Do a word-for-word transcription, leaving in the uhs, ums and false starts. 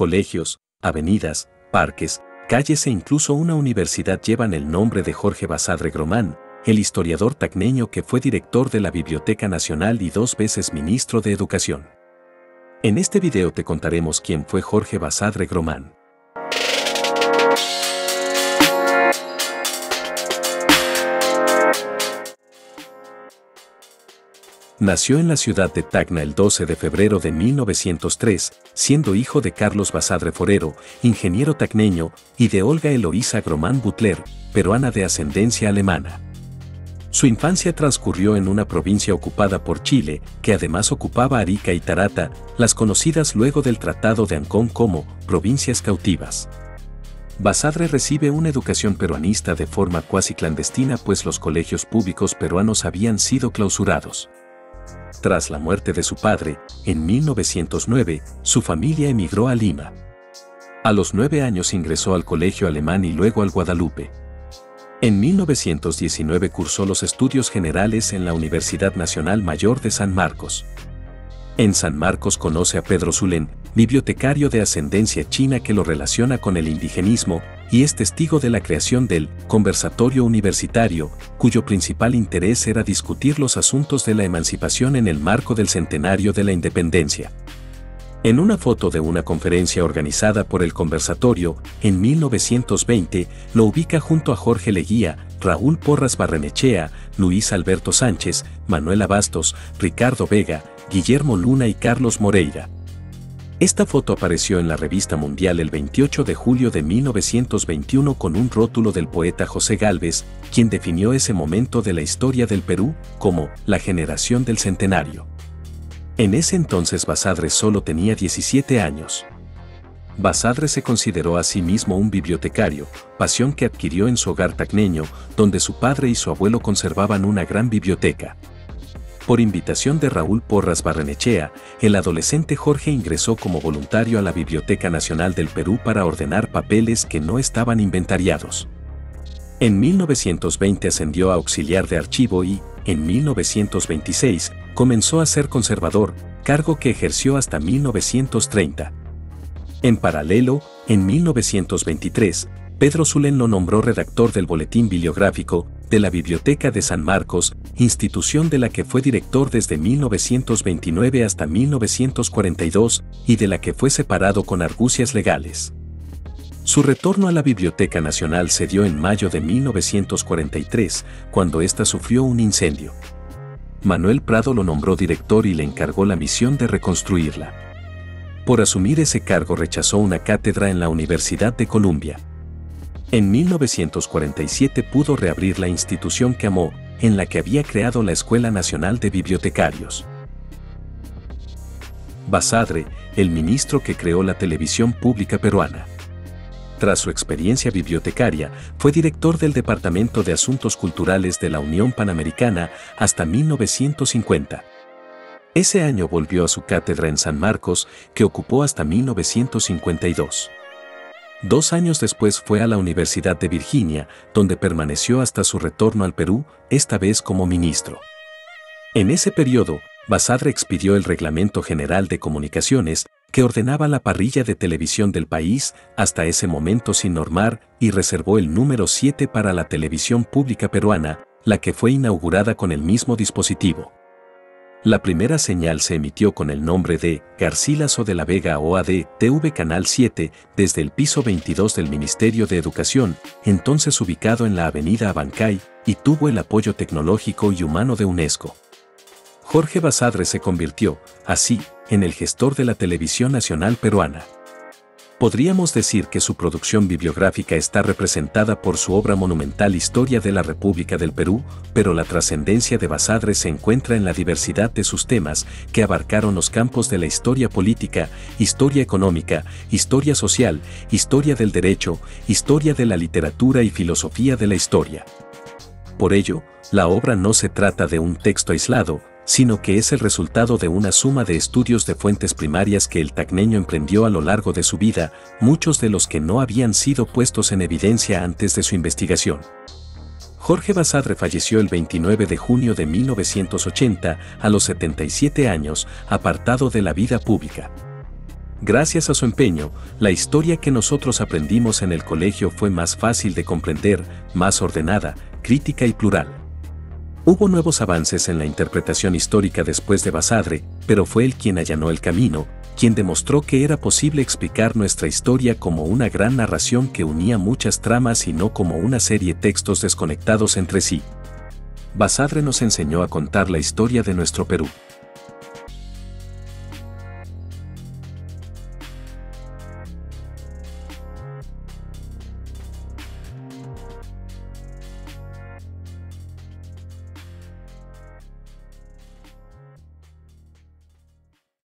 colegios, avenidas, parques, calles e incluso una universidad llevan el nombre de Jorge Basadre Grohmann, el historiador tacneño que fue director de la Biblioteca Nacional y dos veces ministro de Educación. En este video te contaremos quién fue Jorge Basadre Grohmann. Nació en la ciudad de Tacna el doce de febrero de mil novecientos tres, siendo hijo de Carlos Basadre Forero, ingeniero tacneño, y de Olga Eloisa Gromán Butler, peruana de ascendencia alemana. Su infancia transcurrió en una provincia ocupada por Chile, que además ocupaba Arica y Tarata, las conocidas luego del Tratado de Ancón como provincias cautivas. Basadre recibe una educación peruanista de forma cuasi clandestina, pues los colegios públicos peruanos habían sido clausurados. Tras la muerte de su padre, en mil novecientos nueve, su familia emigró a Lima. A los nueve años ingresó al colegio alemán y luego al Guadalupe. En mil novecientos diecinueve cursó los estudios generales en la Universidad Nacional Mayor de San Marcos. En San Marcos conoce a Pedro Zulen, bibliotecario de ascendencia china que lo relaciona con el indigenismo y es testigo de la creación del Conversatorio Universitario, cuyo principal interés era discutir los asuntos de la emancipación en el marco del centenario de la independencia. En una foto de una conferencia organizada por el Conversatorio, en mil novecientos veinte, lo ubica junto a Jorge Leguía, Raúl Porras Barrenechea, Luis Alberto Sánchez, Manuel Abastos, Ricardo Vega, Guillermo Luna y Carlos Moreira. Esta foto apareció en la Revista Mundial el veintiocho de julio de mil novecientos veintiuno con un rótulo del poeta José Gálvez, quien definió ese momento de la historia del Perú como la generación del centenario. En ese entonces Basadre solo tenía diecisiete años. Basadre se consideró a sí mismo un bibliotecario, pasión que adquirió en su hogar tacneño, donde su padre y su abuelo conservaban una gran biblioteca. Por invitación de Raúl Porras Barrenechea, el adolescente Jorge ingresó como voluntario a la Biblioteca Nacional del Perú para ordenar papeles que no estaban inventariados. En mil novecientos veinte ascendió a auxiliar de archivo y, en mil novecientos veintiséis, comenzó a ser conservador, cargo que ejerció hasta mil novecientos treinta. En paralelo, en mil novecientos veintitrés, Pedro Zulen lo nombró redactor del Boletín Bibliográfico de la Biblioteca de San Marcos, institución de la que fue director desde mil novecientos veintinueve hasta mil novecientos cuarenta y dos y de la que fue separado con argucias legales. Su retorno a la Biblioteca Nacional se dio en mayo de mil novecientos cuarenta y tres, cuando ésta sufrió un incendio. Manuel Prado lo nombró director y le encargó la misión de reconstruirla. Por asumir ese cargo rechazó una cátedra en la Universidad de Columbia. En mil novecientos cuarenta y siete pudo reabrir la institución que amó, en la que había creado la Escuela Nacional de Bibliotecarios. Basadre, el ministro que creó la televisión pública peruana. Tras su experiencia bibliotecaria, fue director del Departamento de Asuntos Culturales de la Unión Panamericana hasta mil novecientos cincuenta. Ese año volvió a su cátedra en San Marcos, que ocupó hasta mil novecientos cincuenta y dos. Dos años después fue a la Universidad de Virginia, donde permaneció hasta su retorno al Perú, esta vez como ministro. En ese periodo, Basadre expidió el Reglamento General de Comunicaciones, que ordenaba la parrilla de televisión del país, hasta ese momento sin normar, y reservó el número siete para la televisión pública peruana, la que fue inaugurada con el mismo dispositivo. La primera señal se emitió con el nombre de Garcilaso de la Vega O A D T V Canal siete desde el piso veintidós del Ministerio de Educación, entonces ubicado en la avenida Abancay, y tuvo el apoyo tecnológico y humano de UNESCO. Jorge Basadre se convirtió, así, en el gestor de la televisión nacional peruana. Podríamos decir que su producción bibliográfica está representada por su obra monumental Historia de la República del Perú, pero la trascendencia de Basadre se encuentra en la diversidad de sus temas, que abarcaron los campos de la historia política, historia económica, historia social, historia del derecho, historia de la literatura y filosofía de la historia. Por ello, la obra no se trata de un texto aislado, sino que es el resultado de una suma de estudios de fuentes primarias que el tacneño emprendió a lo largo de su vida, muchos de los que no habían sido puestos en evidencia antes de su investigación. Jorge Basadre falleció el veintinueve de junio de mil novecientos ochenta, a los setenta y siete años, apartado de la vida pública. Gracias a su empeño, la historia que nosotros aprendimos en el colegio fue más fácil de comprender, más ordenada, crítica y plural. Hubo nuevos avances en la interpretación histórica después de Basadre, pero fue él quien allanó el camino, quien demostró que era posible explicar nuestra historia como una gran narración que unía muchas tramas y no como una serie de textos desconectados entre sí. Basadre nos enseñó a contar la historia de nuestro Perú.